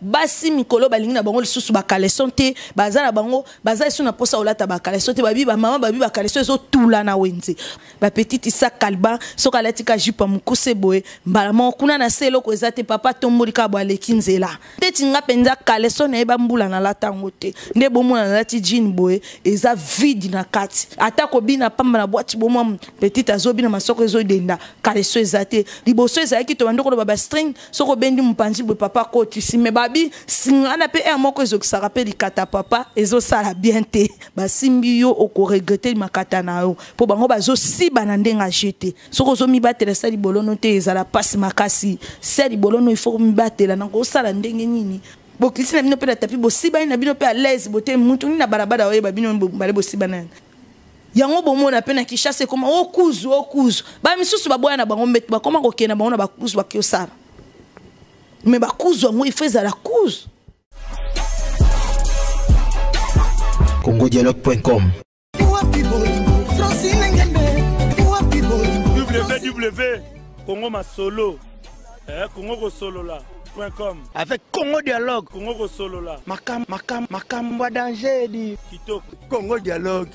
basi mikolo balingi na bango lisusu bakalesonte baza na bango baza isu na posa olata bakalesonte babi ba mama babi bakaleso ezo tula na wenze ba petite isa kalba sokalatika jupa mukuse boye mbala mon kuna na selo ko ezate papa tombolika bo aleki nzela tetinga penza kalesona e bambula na lata ngote nde bomona na lati jean boye eza vide na kati atako bina pamba na boîte bomwa petite azobi na masoko ezo denda kaleso ezate liboso ezaki to bandoko ba string soko bendi mpanzi bo papa koti sime ba si on a payé un mot que je se rappelle les kata papa et zo sala bien té ba simbio oko regretter ma kata nao po bango bazo si banande ngachete soko zo mi batela sali bolono té ezala passe makasi sali bolono il faut mi batela nango sala ndenge nini bokisi na bino pe tapi bo si ba na bino pe à l'aise boté mutu ni na barabara oye ba bino mbale bo si banane yango bomo na pe na kishase koma okuzu ba misusu ba boya na bango metu ba koma ko kena bango na ba kuzu ba kyo sala. Mais ma cause, moi, il faisait la cause. CongoDialogue.com www.congomasolo.com Avec CongoDialogue. Congo Solo là. Macam danger dit. CongoDialogue.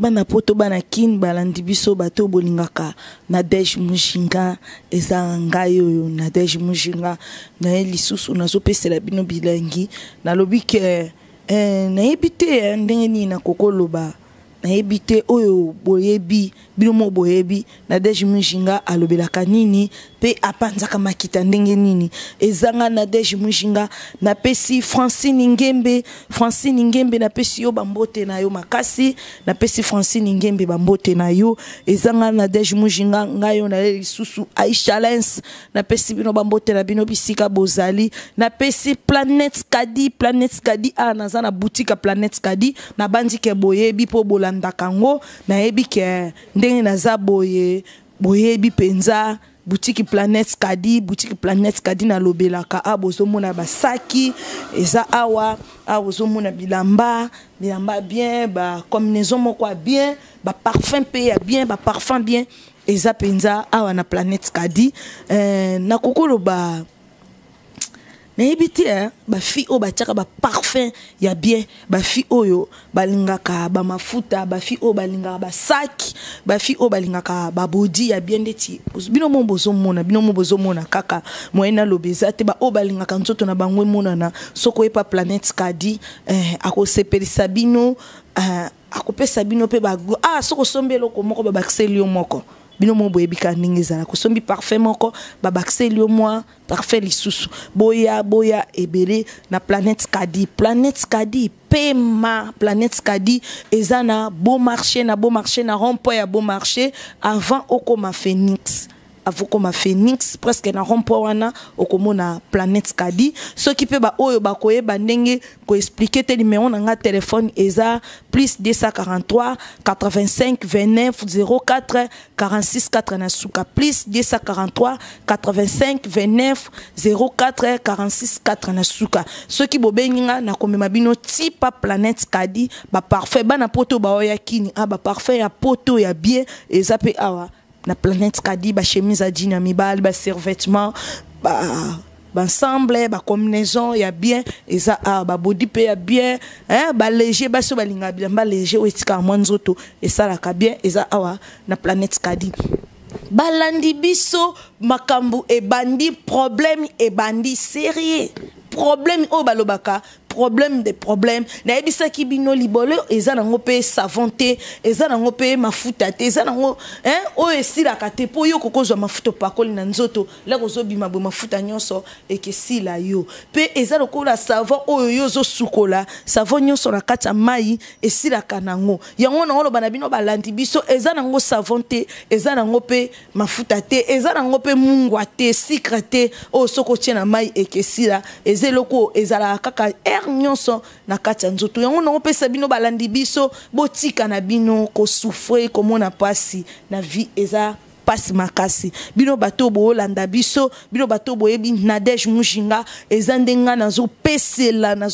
Bana poto bana kin balandi biso bato bolingaka Nadège Mujinga Ezangayoyu Nadège Mujinga na elisusu nazopesela bino bilangi nalobi ke na ebite ndenge ni na kokoloba na ebite oyo boyebi bino mo boyebi Nadège Mujinga alobelaka nini pe apanzaka makita ndenge nini ezanga Nadège Mujinga na pesi Francine Ningembe na pesi yo bambote na yo makasi na pesi Francine Ningembe bambote na yo ezanga Nadège Mujinga ngayo na lisusu Aïcha Lens na pesi bino bambote na bino bisika bozali na pesi Planète Kadi a nazana boutique Planète Kadi na bandike boyebi po bolanda kango na ebi ke ndenge naza boyebi penza boutique Planète Kadi na lobelaka a bozomona basaki eza awa a bozomona bilamba bien ba combinaison moko bien ba parfum pe bien ba parfum bien eza penza awa na Planète Kadi na kokoloba na ebiti ba fi o ba tiaka ba parfum ya bien ba fi oyo balingaka ba mafuta ba fi o balingaka ba saki ba fi o balingaka ba body ya bien ndeti bino mo bozo mona kaka moyena lobeza te ba o balingaka nzoto na bangwe mona na soko epa Planète Kadi akosepelisa bino akopesa bino pe ba soko sombelo ko moko ba bakselio moko bino mo boyebi ka ndenge ezala kosombi parfait moko ba bakselio moi parfait lisusu boya ebele na Planète Kadi pema Planète Kadi ezana bon marché na rond-point ya bon marché avant okoma Phoenix presque na rond-point wana okomona Planète Kadi ceux qui peut ba oyo ba koyeba ndenge ko expliquer te numéro na nga téléphone eza +243 85 29 04 46 4 na suka +243 85 29 04 46 4 na suka ceux qui bobenga na komema bino type Planète Kadi ba parfait ba na poto ba oya kini ba parfait ya poto ya bien eza pe awa na Planète Kadi ba chemise à jean amibal ba survêtement ba ensemble ba combinaison ya bien eza ba body pe ya bien ba léger ba so balinga bilamba léger wetika mwanzoto esalaka bien eza awa na Planète Kadi balandi biso makambu ebandi problème ebandi sérieux problème o balobaka problème des problèmes na ebisa ki bino libole eza nango pe savonté eza nango pe mafuta te eza nango o esila kate po yo kokozwa mafuta pakoli na nzoto la kozobi mabo mafuta nyonso ekesila yo pe eza lokola savon oyo yo zo sukola savon nyonso na kata mai esila kanango yango na ngolo bana bino balandi biso eza nango savonté eza nango pe mafuta te eza nango pe mungwa te sikra te o soko tiena mai ekesila ezeloko ezala kaka nyonso na kata nzoto yango na opesa bino balandi biso botika na bino ko souffre komo na pasi na vie eza pasi makasi bino bato bo landa biso bino bato boyebi Nadège Mujinga eza ndenga nazo pesela na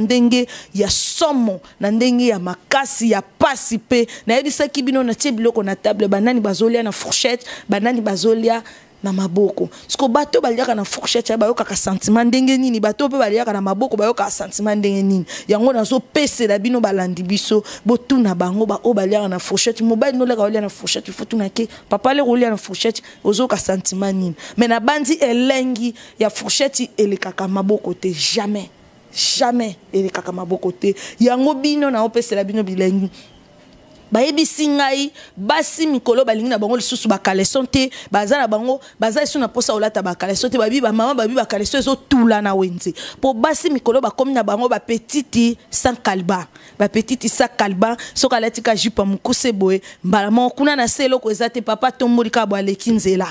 ndenge ya somo na ndenge ya makasi ya pasi pe na yebisa ki bino na tie biloko na table banani bazolia na fourchette banani bazolia na maboko siko bato baliaka na fourchette bayoka ka sentiment ndenge nini bato pe baliaka na maboko bayoka sentiment ndenge nini yango nazo pese la bino balandi biso botu na bango ba o baliaka na fourchette mobile no leka na fourchette il faut tuna ke papa le roule na fourchette ozo ka sentiment nini mais na bandi elengi ya fourchette ele kaka maboko te jamais jamais ele kaka maboko te yango bino na o pese la bino bilengi baebi singai basi mikolo balingi na bango lisusu bakaleson te baza na bango baza isu na posa olata bakaleson te babi ba mama babi bakaleson ezo tula na wenze po basi mikolo bakomi na bango ba petiti sans kalba ba petiti sans kalba soka latika jupa mukuse boye mbala kuna na selo ko ezate papa tombolika bo lekinzela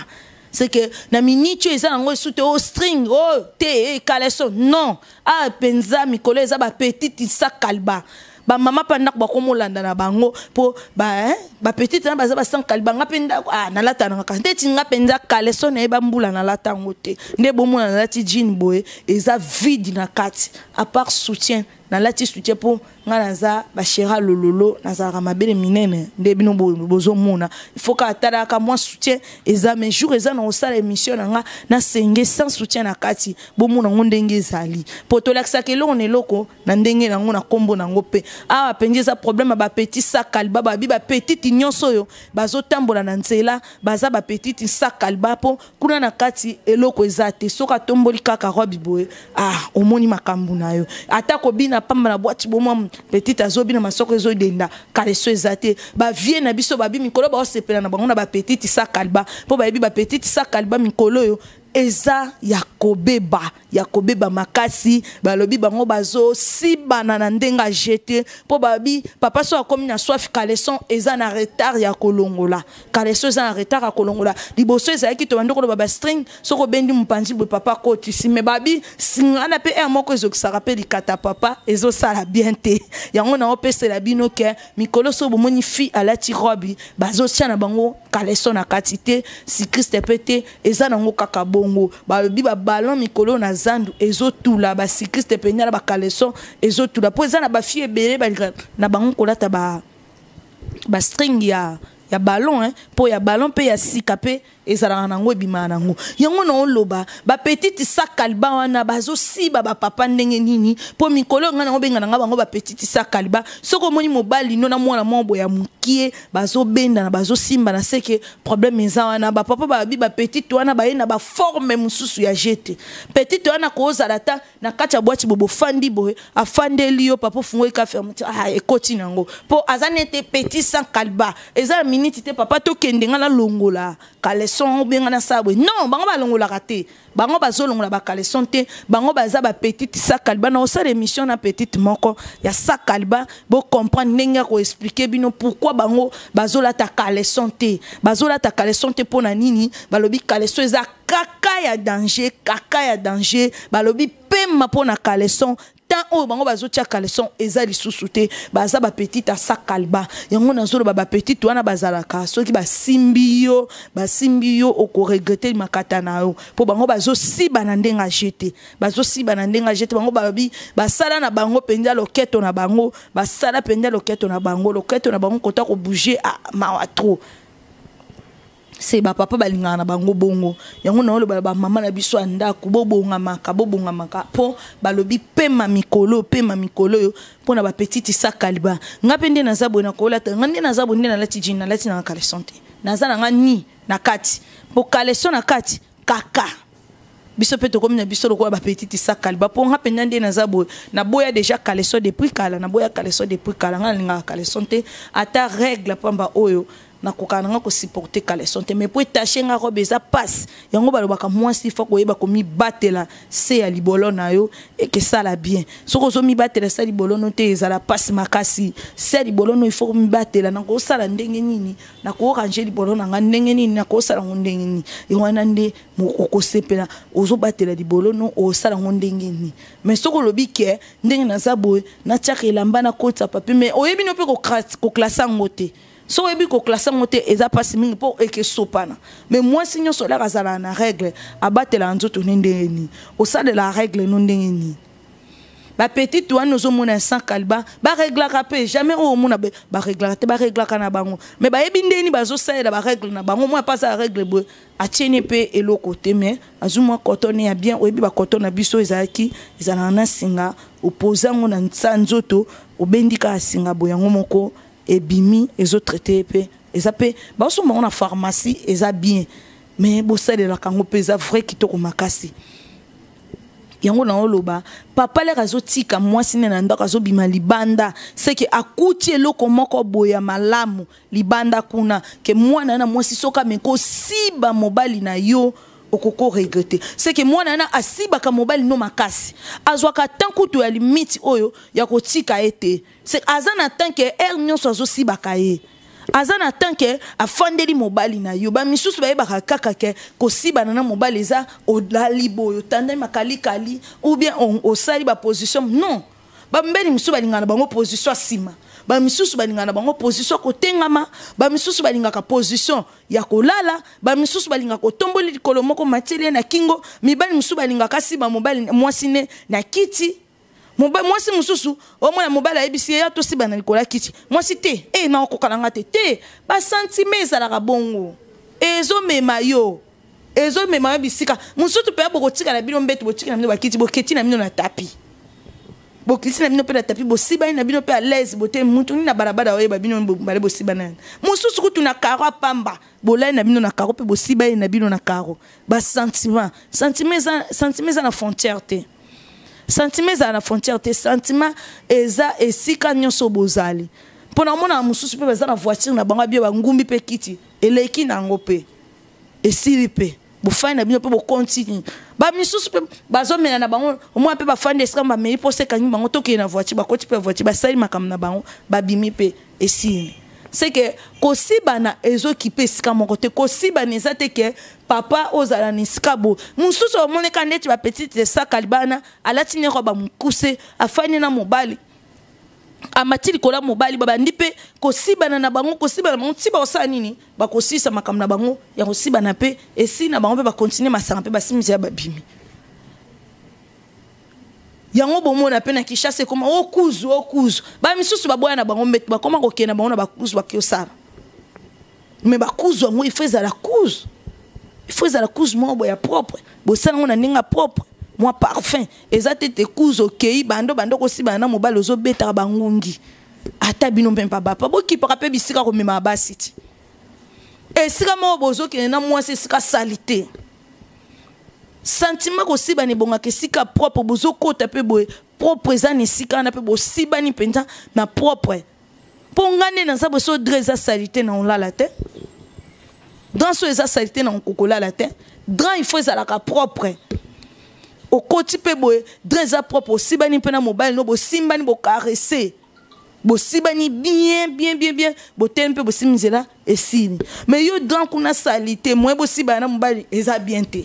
c'est que na minitio eza ngo soute o string o te kaleson non a penza mikolo eza ba petiti sans kalba ba mama panda ko komolanda na bango po ba ba petite na baza ba sans kalibanga penda ah na lata na ka ndeti nga penza kaleso na ba mbula na lata ngote nde bomona na lati jean boy eza vide na kati à part soutien na lati soutien po nga naza ba chera lololo naza ka mabele minene nde bino bozo mona il faut ka tala ka moi soutien eza mes jours eza na osala émission nga na senge sans soutien na kati bomona ngondenge ezali po to laksa ke lone loko na ndenge na ngona kombo na ngope ah penje za problème ba petit sakalba ba bi ba petite nyonso yo bazo tambola na nzela baza ba petite sakalba po kuna na kati eloko ezate soka tomboli kaka robi boye ah omoni makambu na yo atako bina pamba na boîte bomwa petite azobina masoko ezo denda kaleso ezate ba vie na biso ba bi mikolo ba osepela na bangona ba petite sakalba po ba bi ba petite sakalba mikolo yo eza yakobeba makasi balobi bango bazo si banana ndenga jeté po babi papa so akomi na soif kaleson eza na retard ya kolongola kaleso eza na retard ya kolongola liboso eza ki to bandoko baba string soko bendi mpanzi bo papa koti si me babi singana pe moko ezo kisaka pe likata papa ezo sala bien te yango na opese la bino ke mikolo so bomoni fi alati robi bazo tia na bango kaleson na katite si Christ pete eza na ngo kakabo ba biba ballon mikolo na zandu ezo tula ba cycliste peñala ba kaleson ezo tula po ezana ba fie bele ba na bango kolata ba string ya ballon hein po ya ballon pe ya sikape ezala nango ebima nango yango na loba ba petite sakalba wana bazo si ba papa ndenge nini po mikolo ngana obenga na bango ba petite sakalba soko moni mobali no na mwana mombo ya mukie bazo benda na bazo simba na seke problème eza wana ba papa ba bi ba petite wana ba yena ba forme mususu ya jete petite wana koza lata na kacha boati bobo fandi boy afandeli yo papa fungwe ka ferme ah ekoti nango po azanete petite sakalba eza minute te papa to kendenga na longola kale son bien na sabwe non bango balongola raté bango bazolongola bakaleson te bango baza ba petite sakalba na osala émission na petite moko ya sakalba bo comprendre nenga ko expliquer bino pourquoi bango bazola ta kaleson te pona nini balobi kaleson eza kaka ya danger balobi pema pona kaleson tant o bango bazotia kaleson eza lisusu te baza ba petite sakalba yango na zolo ba petite wana bazalaka soki ba simbio oko regretter makata na yo po bango bazo si banandenga jeté bango babi basala na bango pendia loketo na bango loketo na bango kota ko bouger a mawa trop c'est ba papa balinga na bango bongo yango na ba mama na biso anda ko bobonga maka po balobi pema mikolo po na ba petite sakaliba ngapende na zabona ko lata ngande na zabona na lati jina lati na kalesonte na za na ni na kati po kaleson na kati kaka biso peto komi na biso ko ba petite sakaliba po ngapende nde na zabona na boya déjà kaleson depuis kala ngalinga kalesonte ata règle pamba oyo na kokana ko supporter kaleson te mais pour tâcher nga robe eza passe yango balobaka moins si faut koyeba komi batela c'est ali bolona yo et que ça la bien soko zo mi batela c'est ali bolona te eza la passe makasi c'est ali bolona il faut mi batela na ko sala ndenge nini na ko ranger ali bolona nga ndenge nini na ko sala ndenge nini e wana nde moko sepela ozo batela ali bolona o sala ndenge nini mais soko lobi ke ndenge na zaboy na tsaka lamba na kota papi mais oyebi no pe ko classer ngote so ebi ko klasa moté eza passe mingi po eke sopana mais moi signo sola kazala na règle abatela nzoto ndenge ni o sa de la règle non ndenge ni Ba petit toi nous sommes un sans calba ba régler rapé jamais au monde ba régler kana bango mais ba ebindeni bazo ça ba règle na bango moi pas ça règle bo a tienne pe et l'autre côté mais azuma cotonné a bien obi ba cotonné biso ezaki ezana na singa opposant na nsanzoto obendika singa boyango moko ebimi ezo traité pe ezape ba so mo na pharmacie eza bien mais bo ça de la kango pe za vrai kitoko makasi. Yango na oloba papa le razo tika moi sine na ndaka zo bima libanda c'est que akuti eloko moko boya malamu libanda kuna que moi na moi si soka meko siba mobali na yo okoko regretter c'est que moi na asiba ka mobali no makasi azwa ka tanku to ya limite oyo ya kotika ete c'est azana tanke ernyo so zo siba kaye azana tanke afandeli mobali na yo ba misusu ba ba kaka ke ko siba na mobali za odla liboyo tanda makali kali ou bien on sali ba position non ba mbeli misusu ba lingana bango position sima ba misusu ba lingana bango position ko tengama ba misusu ba lingaka position ya kolala ba misusu ba lingaka ko tomboli likolo moko matele na kingo mibali misusu ba lingaka siba mobali mwasine na kiti. Moi si mususu au moins mobile a ebisi ya to siba na likola kiti moi si te e na okokalanga te te ba sentiment za la bongo ezo mema yo bisika mususu pe boko tika na bino mbeto boko tika na bino bakiti boko kiti na bino na tapi boko kiti na bino pe na tapi boko siba na bino pe a l'aise bote mutu ni na barabara oyo ba bino mbale boko siba na mususu kutu na karo pamba bola na bino na karo pe boko siba na bino na karo ba sentiment za na frontière te. Sentiments à la frontière, tes sentiments, eza et si canyons au bozali. Pendant mon amour, je suis dans la voiture, na banga bien, ngumbi pe kiti, et leki na ngope, et siripe. Bouffain na bien pe bo continue. Ba misusu pe bazome na bango, au moins pe ba fan des scams, ba mei pour se kanyi bango toke na voiture, ba koti pe voiture, ba sali makam na bango, ba bimi pe et siri. C'est que kosi bana ezo qui pe sika mon côté, kosi baneza te ke papa ozala ni skabo. Mususu au monde quand tu vas petite ça kalbana, ala tine roba mukuse, afani na mobali. Amatili kola mobali baba ndipe kosi bana na bango, kosi bana mon tiba osani ni, ba kosi sa makam na bango, ya kosi bana pe et si na bango pe ba continuer masanga pe ba simizia babimi. Yango bomo na pena kisha se koma okuzu ba misusu baboya na bango metu ba koma ko kena bango na bakuzu ba kiyosara me bakuzu ngo il faut za la kuzu mo boya propre bo sana ngo na ninga propre moi parfum ezate te kuzu okei bando ko si bana mobali ozo beta bangungi ata bino mpempa ba pa boki pa pe bisika ko mema ba siti esika mo bozo kena moi se sika salité. Sentiment que si bani bonga que si ka propre bozo kota pe boy propre zani si ka na pe bo si bani penta na propre pongane na sa boso dresa salité na on la la te dans so esa salité na on kokola la te grand il faut ça la ka propre au koti pe boy dresa propre si bani pe na mobile no bo si bani bo caresser bo si bani bien bo ten pe bo si mizela et si mais yo grand kuna salité moi bo si bana mobile esa bien te.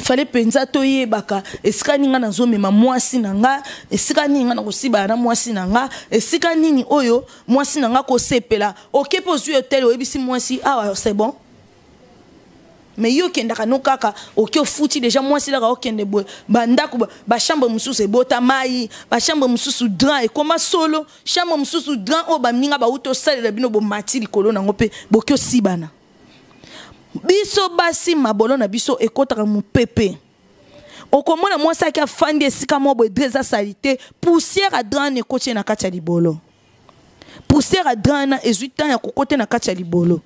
Fallait penser toye baka esika ninga na zomi ma mwasi nanga esika ninga na kosiba na mwasi nanga esika nini oyo mwasi nanga ko sepela OK pozu hotel ebisi mwasi ah c'est bon mais yo kenda kanokaka OK futi déjà mwasi la ka okende boy banda ko ba chambre mususu bota mai ba chambre mususu dran et comment solo chambre mususu dran o ba minga ba uto sale la bino bo matili kolona ngope bokyo sibana biso basi mabolo na biso ekotaka mu pepe okomona mwa saki afandi esika mwa boye dresa salite poussière adran ekote na kati ya libolo poussière adran ezwi tan ya kokote na kati ya libolo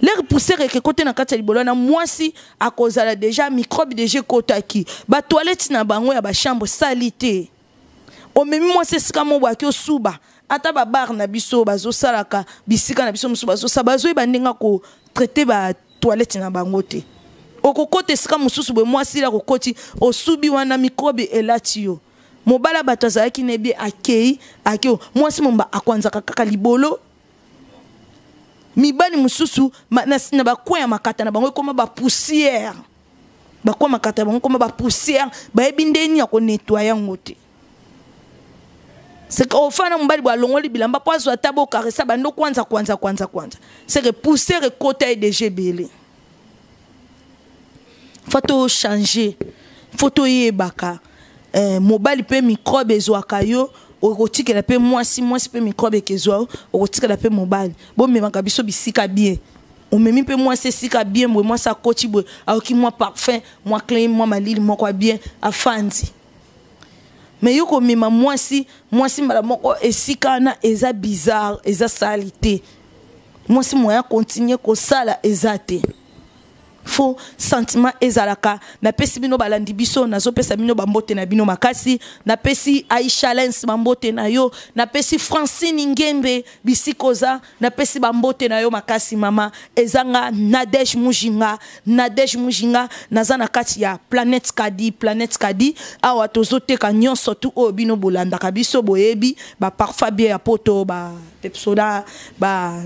lere poussière ekote na kati ya libolo na mwasi akozala deja microbe deja kotaki ba toilette na bango ya ba chambre salite omemi mwa sika mwa boye osuba ata ba bar na biso bazo salaka bisika na biso musu bazo sabazo e bandenga ko traité ba toilette na bangote okokote sika mususu be mwasi la kokoti osubi wana microbe elatio mobala bataza kinebi akei akeo mwasi momba akwanza kaka libolo mibali mususu na bakwa ya makata na bango koma ba poussière bakwa makata bango koma ba poussière ba ebindeni ya ko nettoyer ngote. C'est qu'au fond, on va dire que les gens qui ont été en train de se faire, c'est que pousser le côté de GBL. Il faut changer. photo yebaka mobile pe microbe ezwaka yo okotika la pe mwasi pe microbe kezwa okotika la pe mobile bon me maka biso bisika bien on me mi pe moi c'est sika bien moi ça coach boy aoki moi parfait moi clean moi malili moi quoi bien afandi mais yo ko me moi si mala moko esika na eza bizarre eza salité moi si moi continuer ko sala ezate faux sentiment ezalaka na pesi bino balandi biso na zo pesa bino bambote na bino makasi na pesi Aïcha Lens bambote na yo na pesi Francine Ningembe bisikoza na pesi bambote na yo makasi mama ezanga Nadège Mujinga nazana kati ya Planète Kadi awa tozoteka nyonso tu o bino bolanda kabiso boyebi ba parfum bien ya poto ba pepsoda ba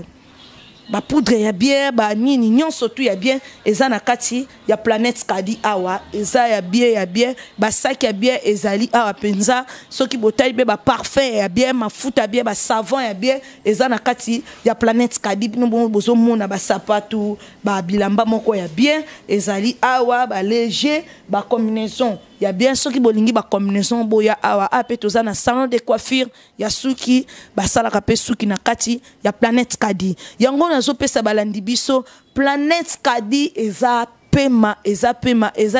ba poudre ya bien ba nini nyonso tu ya bien eza na kati ya Planète Kadi awa eza ya bien ba sac ya bien ezali awa penza soki botali be ba parfum ya bien mafuta bien ba savon ya bien eza na kati ya Planète Kadi bino bozo mona ba sapatu ba bilamba moko ya bien ezali awa ba léger ba combinaison ya bien soki bolingi ba combinaison boya awa ape toza na salon de coiffure ya suki ba salaka pe suki na kati ya Planète Kadi yango zo pesa balandi biso Planète Kadi eza pema eza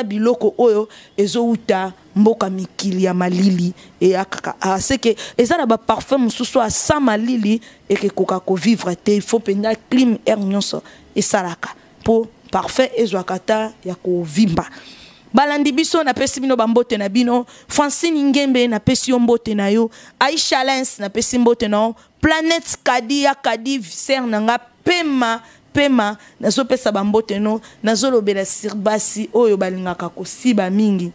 biloko oyo ezo uta mboka mikili ya malili e akaka seke eza na ba parfum mususu a sa malili e ke koka ko vivre te il faut penda clim air nyonso e salaka po parfum ezo akata ya ko vimba balandi biso na pesi bino bambote na bino Francine Ningembe na pesi mbote na yo Aïcha Lens na pesi mbote na Planète Kadi ya Kadi ser nanga pema nazo pesa bambote no nazo lobela sirbasi oyo balingaka kosiba mingi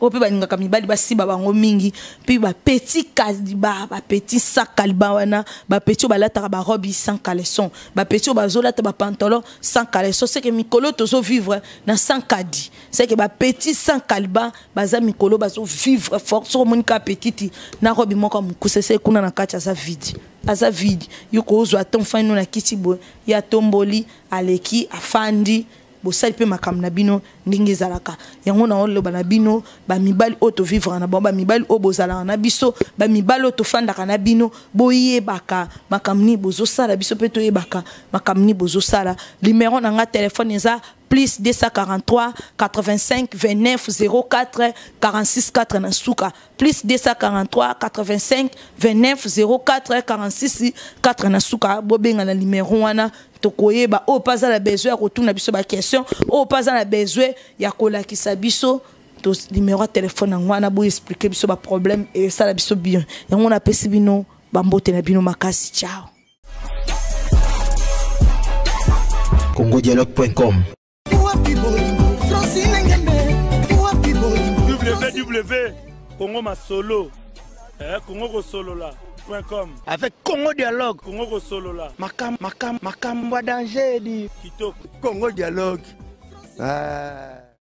ope balingaka mibali basiba bango mingi puis ba petit kaliba ba petit sac kaliba wana ba petit balata ba robe sans caleçon ba petit bazolata ba pantalon sans caleçon c'est que mikolo tozo vivre na sans kadi c'est que ba petit sans kaliba baza mikolo bazo vivre force monika petiti na robe moko mukuse c'est kuna na kacha sa vide aza vide yuko zo atonfa na kitibo ya tomboli aleki afandi bosali pe makam na bino ndenge zalaka yango na oloba na bino ba mibali oto vivre na bomba mibali obozala na biso ba mibali oto fandaka na bino boyebaka makamni bozo sala biso pe to yebaka makamni bozo sala numéro na nga téléphone eza plus 243 85 29 04 46 4 na suka plus 243 85 29 04 46 4 na suka bobenga na numéro wana tokoyeba o paza la besoin retourna biso ba question o paza la besoin ya kolakisa biso to numéro téléphone ngwana bo expliquer biso ba problème et ça la biso bien yango na pesi bino bambote na bino makasi ciao CongoDialogue.com www.congomasolo.com avec Congo Dialogue Congo Solola Makam Makam Makam Wadangedi Kitoko Congo Dialogue